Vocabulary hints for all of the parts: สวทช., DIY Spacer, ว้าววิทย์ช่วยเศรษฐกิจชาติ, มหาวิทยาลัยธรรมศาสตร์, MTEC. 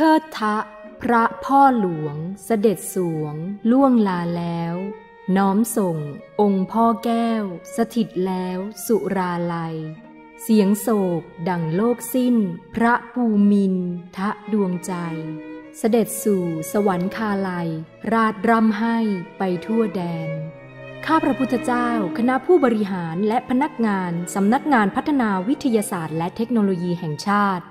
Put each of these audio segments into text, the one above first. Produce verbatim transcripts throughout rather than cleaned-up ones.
เทิดทะพระพ่อหลวงเสด็จสวงล่วงลาแล้วน้อมส่งองค์พ่อแก้วสถิตแล้วสุราลัยเสียงโศกดังโลกสิ้นพระภูมินทะดวงใจเสด็จสู่สวรรคาลัยราดรำให้ไปทั่วแดนข้าพระพุทธเจ้าคณะผู้บริหารและพนักงานสำนักงานพัฒนาวิทยาศาสตร์และเทคโนโลยีแห่งชาติ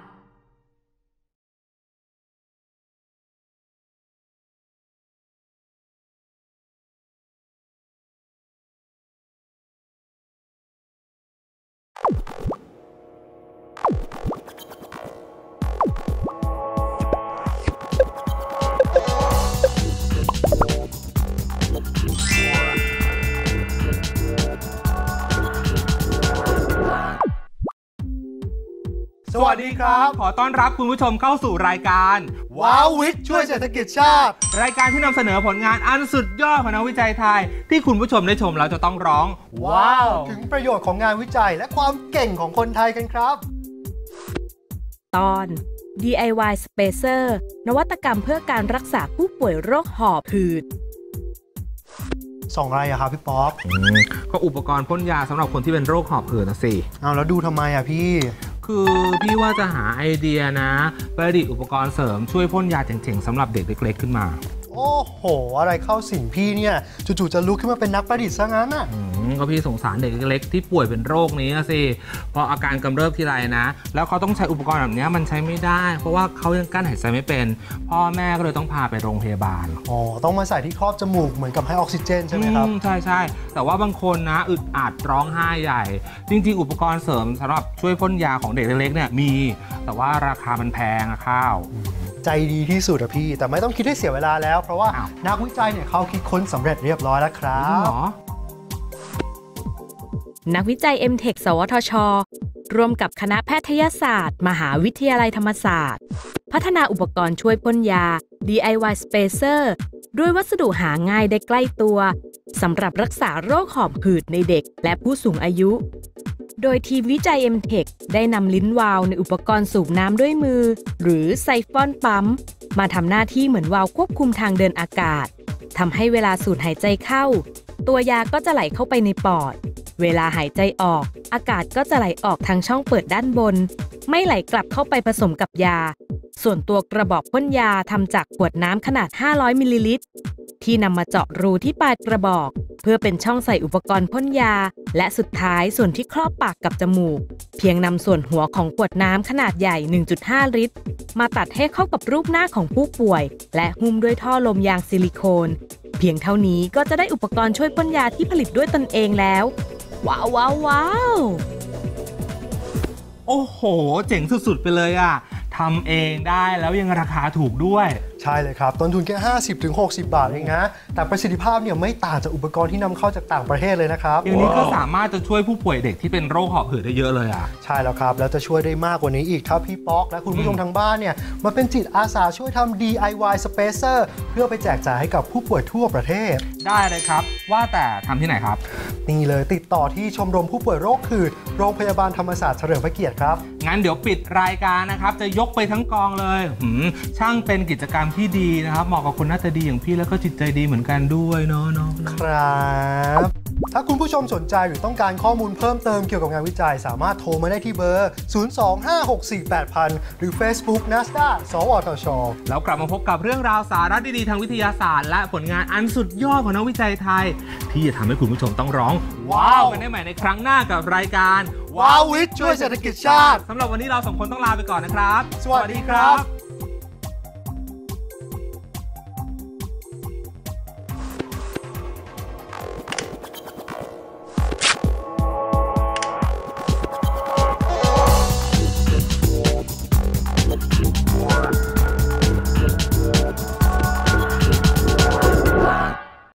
สวัสดีครับขอต้อนรับคุณผู้ชมเข้าสู่รายการว้าววิทย์ช่วยเศรษฐกิจชาติรายการที่นำเสนอผลงานอันสุดยอดของนักวิจัยไทยที่คุณผู้ชมได้ชมแล้วจะต้องร้องว้าวถึงประโยชน์ของงานวิจัยและความเก่งของคนไทยกันครับตอน ดี ไอ วาย Spacer นวัตกรรมเพื่อการรักษาผู้ป่วยโรคหอบหืดสองอะไรอะครับพี่ป๊อปก็อุปกรณ์พ่นยาสำหรับคนที่เป็นโรคหอบหืดนะสิเอาแล้วดูทำไมอะพี่คือพี่ว่าจะหาไอเดียนะประดิษฐ์อุปกรณ์เสริมช่วยพ่นยาเจ๋งๆสำหรับเด็กเล็กๆขึ้นมาโอ้โหอะไรเข้าสิ่งพี่เนี่ยจู่ๆจะลุกขึ้นมาเป็นนักประดิษฐ์ซะงั้นอ่ะก็พี่สงสารเด็กเล็กที่ป่วยเป็นโรคนี้สิพออาการกำเริบทีไรนะแล้วเขาต้องใช้อุปกรณ์แบบนี้มันใช้ไม่ได้เพราะว่าเขายังกั้นหายใจไม่เป็นพ่อแม่ก็เลยต้องพาไปโรงพยาบาลอ๋อต้องมาใส่ที่ครอบจมูกเหมือนกับให้ออกซิเจนใช่ไหมครับใช่ใช่แต่ว่าบางคนนะอึดอัดร้องไห้ใหญ่จริงๆอุปกรณ์เสริมสำหรับช่วยพ่นยาของเด็กเล็กเนี่ยมีแต่ว่าราคามันแพงอะข้าวใจดีที่สุดอะพี่แต่ไม่ต้องคิดให้เสียเวลาแล้วเพราะว่านักวิจัยเนี่ยเขาคิดค้นสำเร็จเรียบร้อยแล้วครับนักวิจัย เอ็ม เทค สวทช.ร่วมกับคณะแพทยศาสตร์มหาวิทยาลัยธรรมศาสตร์พัฒนาอุปกรณ์ช่วยพ่นยา ดี ไอ วาย Spacer ด้วยวัสดุหาง่ายได้ใกล้ตัวสำหรับรักษาโรคหอบหืดในเด็กและผู้สูงอายุโดยทีมวิจัย เอ็ม เทค ได้นำลิ้นวาล์วในอุปกรณ์สูบน้ำด้วยมือหรือไซฟอนปั๊มมาทำหน้าที่เหมือนวาล์วควบคุมทางเดินอากาศทำให้เวลาสูดหายใจเข้าตัวยาก็จะไหลเข้าไปในปอดเวลาหายใจออกอากาศก็จะไหลออกทางช่องเปิดด้านบนไม่ไหลกลับเข้าไปผสมกับยาส่วนตัวกระบอกพ่นยาทำจากขวดน้ำขนาดห้าร้อยมิลลิลิตรที่นำมาเจาะรูที่ปลายกระบอกเพื่อเป็นช่องใส่อุปกรณ์พ่นยาและสุดท้ายส่วนที่ครอบปากกับจมูกเพียงนำส่วนหัวของขวดน้ำขนาดใหญ่ หนึ่งจุดห้า ลิตรมาตัดให้เข้ากับรูปหน้าของผู้ป่วยและหุ้มด้วยท่อลมยางซิลิโคนเพียงเท่านี้ก็จะได้อุปกรณ์ช่วยพ่นยาที่ผลิตด้วยตนเองแล้วว้าวว้าวว้าวโอ้โหเจ๋งสุดๆไปเลยอะทำเองได้แล้วยังราคาถูกด้วยใช่เลยครับต้นทุนแค่ ห้าสิบถึงหกสิบ บาทเองนะแต่ประสิทธิภาพเนี่ยไม่ต่างจากอุปกรณ์ที่นำเข้าจากต่างประเทศเลยนะครับอย่างนี้ก็สามารถจะช่วยผู้ป่วยเด็กที่เป็นโรคหอบหืดได้เยอะเลยอ่ะใช่แล้วครับแล้วจะช่วยได้มากกว่านี้อีกถ้าพี่ป๊อกและคุณผู้ชมทางบ้านเนี่ยมาเป็นจิตอาสาช่วยทำ ดี ไอ วาย Spacer เพื่อไปแจกจ่ายให้กับผู้ป่วยทั่วประเทศได้เลยครับว่าแต่ทำที่ไหนครับนี่เลยติดต่อที่ชมรมผู้ป่วยโรคหืดโรงพยาบาลธรรมศาสตร์เฉลิมพระเกียรติครับงั้นเดี๋ยวปิดรายการนะครับจะยกไปทั้งกองเลยหืมช่างเป็นกิจกรรมที่ดีนะครับเหมาะกับคนหน้าตาดีอย่างพี่แล้วก็จิตใจดีเหมือนกันด้วยเนาะครับถ้าคุณผู้ชมสนใจหรือต้องการข้อมูลเพิ่มเติมเกี่ยวกับงานวิจัยสามารถโทรมาได้ที่เบอร์ศูนย์ สอง ห้า หก สี่ แปด ศูนย์ ศูนย์ ศูนย์หรือ Facebook นัสด้า สวทช.แล้วกลับมาพบกับเรื่องราวสาระดีๆทางวิทยาศาสตร์และผลงานอันสุดยอดของนักวิจัยไทยที่จะทำให้คุณผู้ชมต้องร้องว้าวกันได้ใหม่ในครั้งหน้ากับรายการว้าววิทย์ช่วยเศรษฐกิจชาติสำหรับวันนี้เราสองคนต้องลาไปก่อนนะครับสวัสดีครับ